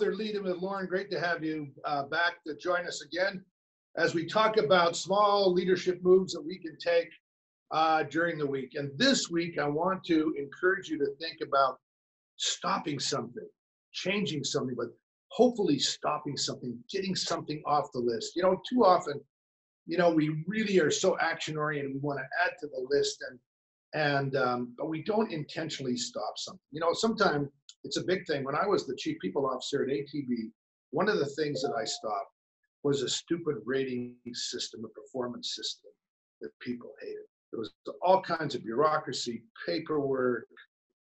another Lead In With Lorne. Great to have you back to join us again as we talk about small leadership moves that we can take during the week. And this week, I want to encourage you to think about stopping something, changing something, but hopefully stopping something, getting something off the list. You know, too often, you know, we really are so action-oriented. We want to add to the list, but we don't intentionally stop something. You know, sometimes it's a big thing. When I was the chief people officer at ATB, one of the things that I stopped was a stupid rating system, a performance system that people hated. There was all kinds of bureaucracy, paperwork.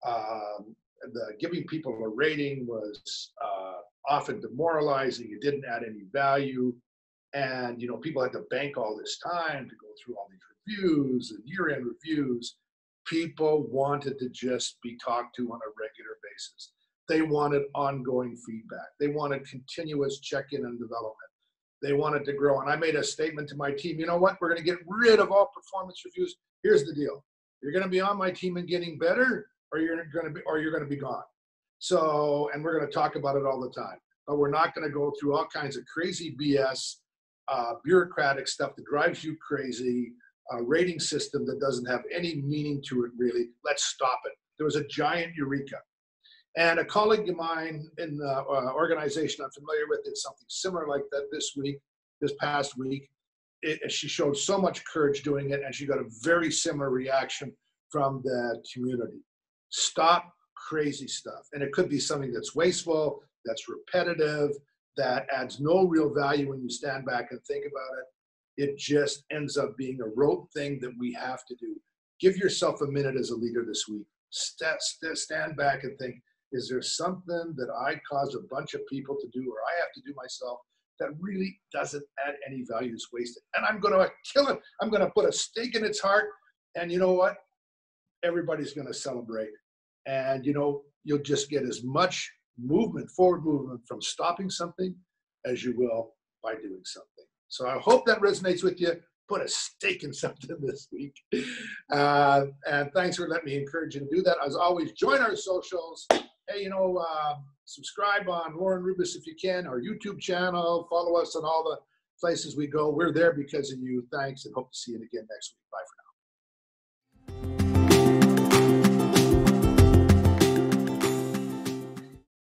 The giving people a rating was often demoralizing. It didn't add any value. And, you know, people had to bank all this time to go through all these reviews and year-end reviews. People wanted to just be talked to on a regular basis. They wanted ongoing feedback. They wanted continuous check-in and development. They wanted to grow. And I made a statement to my team, you know what, we're going to get rid of all performance reviews. Here's the deal. You're going to be on my team and getting better, or you're going to be gone. So, and we're going to talk about it all the time. But we're not going to go through all kinds of crazy BS, bureaucratic stuff that drives you crazy, a rating system that doesn't have any meaning to it, really. Let's stop it. There was a giant eureka. And a colleague of mine in the organization I'm familiar with did something similar like that this past week. She showed so much courage doing it, and she got a very similar reaction from the community. Stop crazy stuff. And it could be something that's wasteful, that's repetitive, that adds no real value when you stand back and think about it. It just ends up being a rote thing that we have to do. Give yourself a minute as a leader this week. Stand back and think, is there something that I caused a bunch of people to do, or I have to do myself, that really doesn't add any value, is wasted? And I'm going to kill it. I'm going to put a stake in its heart. And you know what? Everybody's going to celebrate. And, you know, you'll just get as much movement, forward movement, from stopping something as you will by doing something. So I hope that resonates with you. Put a stake in something this week. And thanks for letting me encourage you to do that. As always, join our socials. Hey, you know, subscribe on Lorne Rubis if you can, our YouTube channel. Follow us on all the places we go. We're there because of you. Thanks, and hope to see you again next week. Bye for now.